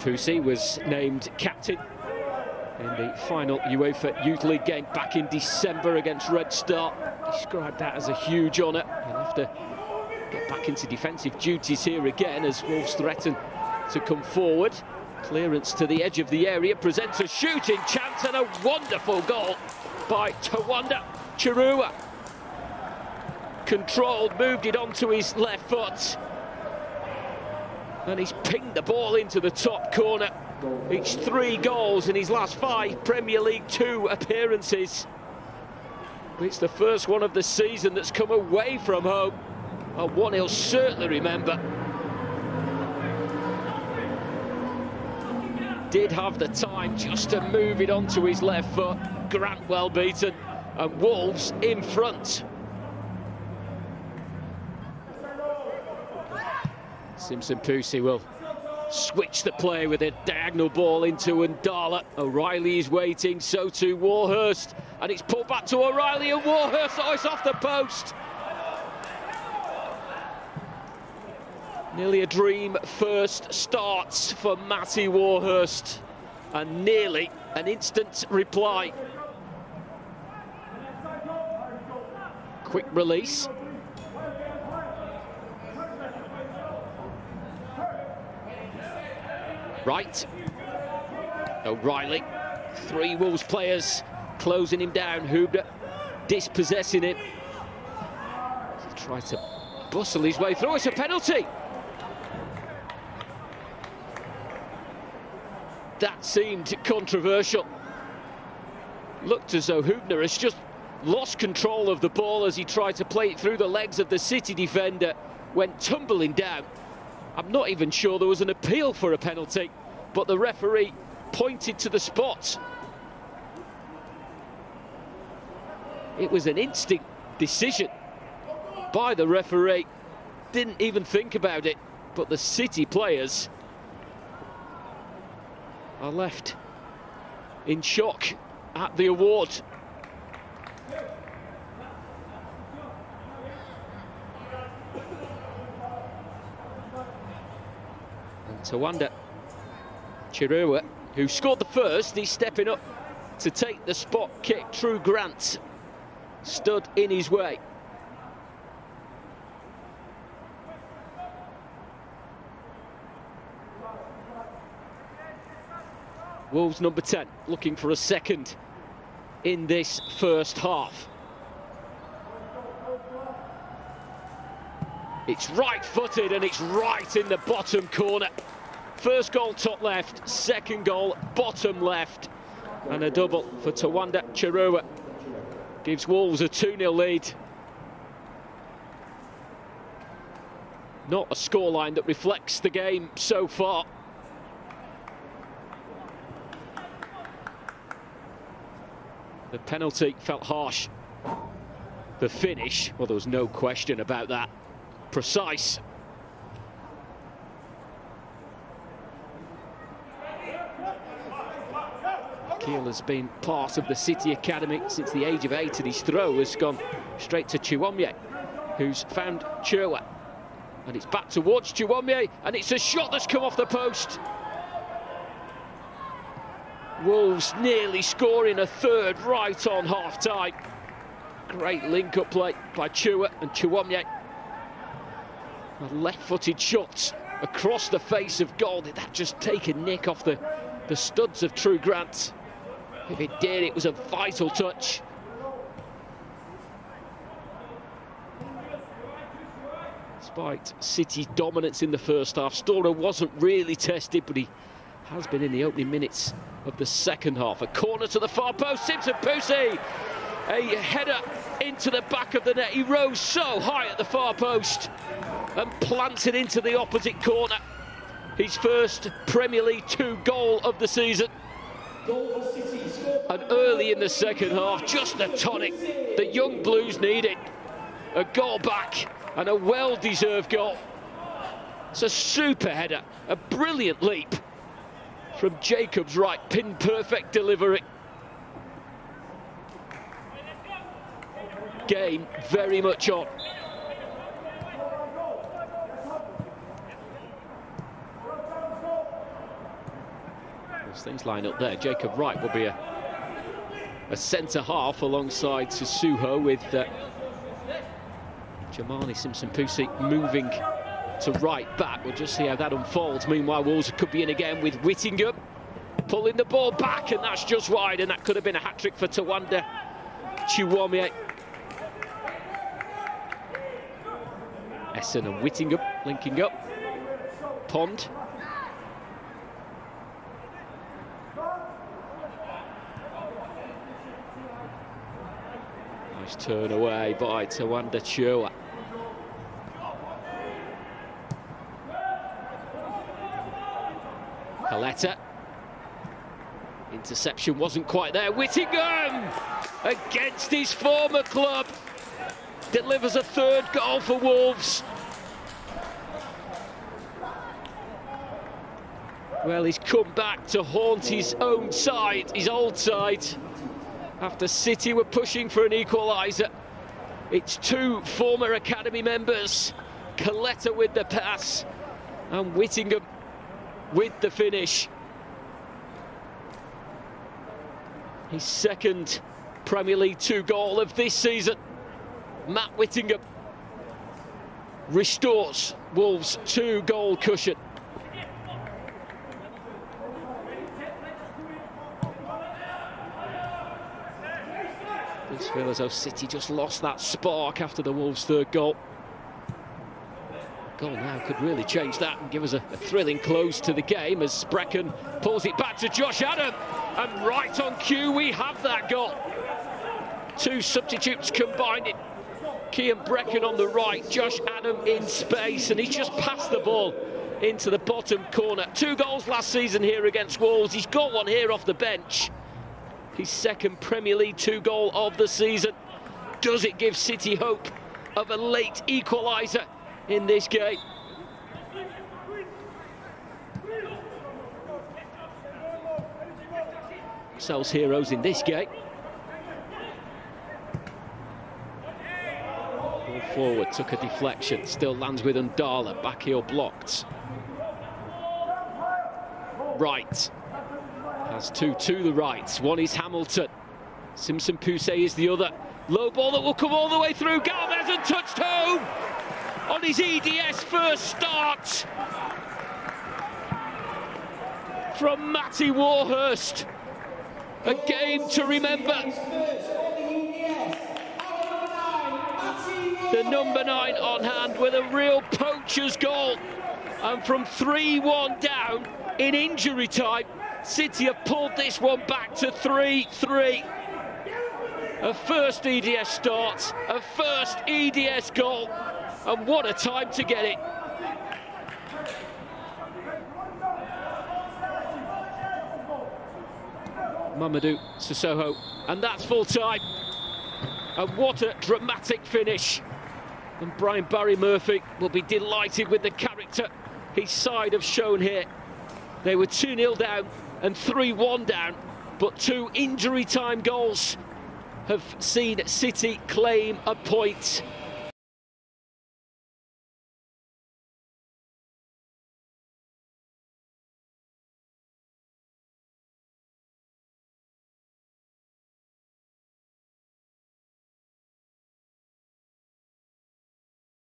Simpson-Pusey was named captain in the final UEFA Youth League game back in December against Red Star. Described that as a huge honour. He'll have to get back into defensive duties here again as Wolves threaten to come forward. Clearance to the edge of the area presents a shooting chance and a wonderful goal by Tawanda Chirewa. Controlled, moved it onto his left foot. And he's pinged the ball into the top corner. It's 3 goals in his last 5 Premier League 2 appearances. It's the first one of the season that's come away from home, and one he'll certainly remember. Did have the time just to move it onto his left foot. Grant well beaten, and Wolves in front. Simpson-Pusey will switch the play with a diagonal ball into Ndala. O'Reilly is waiting, so too Warhurst, and it's pulled back to O'Reilly, and Warhurst, oh, it's off the post. Nearly a dream first starts for Matty Warhurst, and nearly an instant reply. Quick release. Right, O'Reilly, 3 Wolves players closing him down. Hubner dispossessing him. He tries to bustle his way through. It's a penalty. That seemed controversial. Looked as though Hubner has just lost control of the ball as he tried to play it through the legs of the City defender. Went tumbling down. I'm not even sure there was an appeal for a penalty, but the referee pointed to the spot. It was an instinct decision by the referee. Didn't even think about it, but the City players are left in shock at the award. Tawanda Chirewa, who scored the first, he's stepping up to take the spot kick. True Grant stood in his way. Wolves number 10 looking for a second in this first half. It's right-footed and it's right in the bottom corner. First goal top left, second goal bottom left, and a double for Tawanda Chirewa gives Wolves a 2-0 lead. Not a scoreline that reflects the game so far. The penalty felt harsh. The finish, well, there was no question about that. Precise. Keel has been part of the City academy since the age of 8, and his throw has gone straight to Chuomye, who's found Chua, and it's back towards Chuomye, and it's a shot that's come off the post. Wolves nearly scoring a third right on half-time. Great link-up play by Chua, and Chuomye, a left-footed shot across the face of goal. Did that just take a nick off the studs of True Grant? If it did, it was a vital touch. Despite City's dominance in the first half, Storer wasn't really tested, but he has been in the opening minutes of the second half. A corner to the far post, Simpson-Pusey! A header into the back of the net. He rose so high at the far post and planted into the opposite corner. His first Premier League 2 goal of the season. And early in the second half, just the tonic the young Blues needed. A goal back, and a well-deserved goal. It's a super header, a brilliant leap from Jacob Wright, pin-perfect delivery. Game very much on. things line up there. Jacob Wright will be a centre-half alongside Sosoho, with Jamani Simpson-Pusey moving to right back. We'll just see how that unfolds. Meanwhile, Wolves could be in again with Whittingham pulling the ball back, and that's just wide, and that could have been a hat-trick for Tawanda Chirewa. Essen and Whittingham linking up. Pond. Nice turn away by Tawanda Chua. Paletta. Interception wasn't quite there. Whittingham, against his former club, delivers a third goal for Wolves. Well, he's come back to haunt his own side, his old side, after City were pushing for an equaliser. It's two former academy members, Paletta with the pass and Whittingham with the finish. His second Premier League Two goal of this season. Matt Whittingham restores Wolves' two-goal cushion. This feels as though City just lost that spark after the Wolves' third goal. Goal now could really change that and give us a thrilling close to the game, as Brecken pulls it back to Josh Adam, and right on cue we have that goal. Two substitutes combined it. Kian Brecken on the right, Josh Adam in space, and he's just passed the ball into the bottom corner. Two goals last season here against Wolves. He's got one here off the bench. His second Premier League Two goal of the season. Does it give City hope of a late equaliser in this game? Sells heroes in this game. Forward, took a deflection, still lands with Ndala, back heel blocked. Right, has two to the right, one is Hamilton, Simpson-Pusey is the other. Low ball that will come all the way through, Gomez, and touched home on his EDS first start from Matty Warhurst. A game to remember. The number 9 on hand with a real poacher's goal, and from 3-1 down in injury time, City have pulled this one back to 3-3. A first EDS start, a first EDS goal, and what a time to get it. Mamadou Sosoho, and that's full time. And what a dramatic finish. And Brian Barry Murphy will be delighted with the character his side have shown here. They were 2-0 down and 3-1 down, but two injury time goals have seen City claim a point.